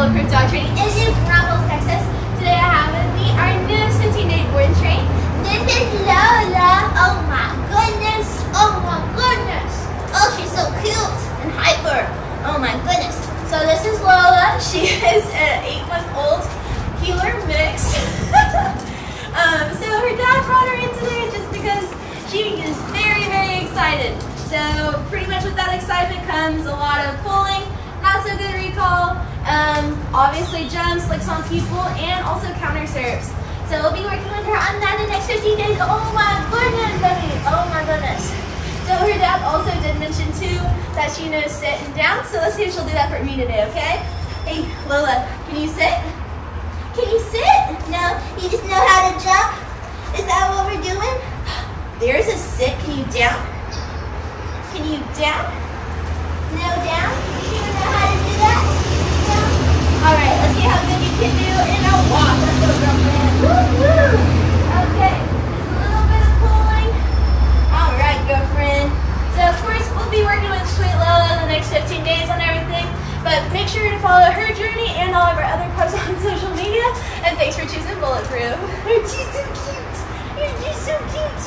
Bulletproof Dog Training is in Broncos, Texas. Today I have with me our newest 15-day board train. This is Lola. Oh my goodness. Oh my goodness. Oh, she's so cute and hyper. Oh my goodness. So this is Lola. She is an 8-month-old healer mix. So her dad brought her in today just because she is very, very excited. So pretty much with that excitement comes a lot of pulling, not so good recall, obviously jumps, licks on people, and also counter serves. So we'll be working with her on that in the next 15 days. Oh my goodness, baby. Oh my goodness. So her dad also did mention too that she knows sit and down. So let's see if she'll do that for me today, okay? Hey, Lola, can you sit? Can you sit? No, you just know how to jump? Is that what we're doing? There's a sit. Can you down? Can you down? No down? You don't know how to do that? No? Alright, let's see how good you can do in a walk. Let's go, girlfriend. Woo woo! Okay, just a little bit of pulling. Alright, girlfriend. So of course we'll be working with Sweet Lola in the next 15 days on everything. But make sure to follow her journey and all of our other posts on social media. And thanks for choosing Bulletproof. You're just so cute. You're just so cute.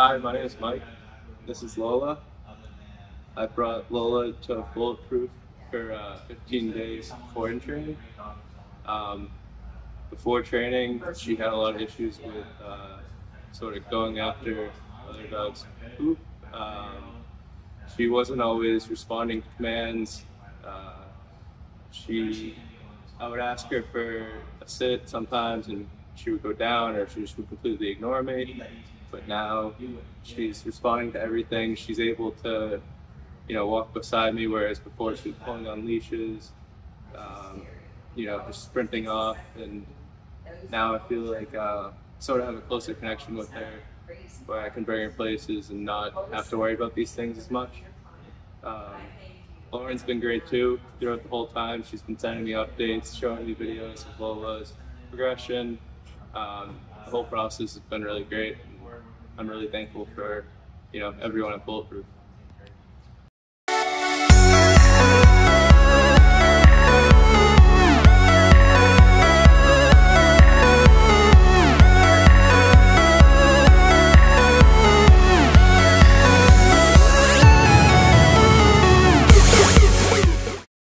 Hi, my name is Mike. This is Lola. I brought Lola to Bulletproof for 15 days foreign training. before training, she had a lot of issues with sort of going after other dogs' poop. She wasn't always responding to commands. I would ask her for a sit sometimes, and she would go down, or she just would completely ignore me. But now she's responding to everything. She's able to, you know, walk beside me, whereas before she was pulling on leashes, you know, just sprinting off. And now I feel like sort of have a closer connection with her, where I can bring her places and not have to worry about these things as much. Lauren's been great too throughout the whole time. She's been sending me updates, showing me videos of Lola's progression. The whole process has been really great. I'm really thankful for, you know, everyone at Bulletproof.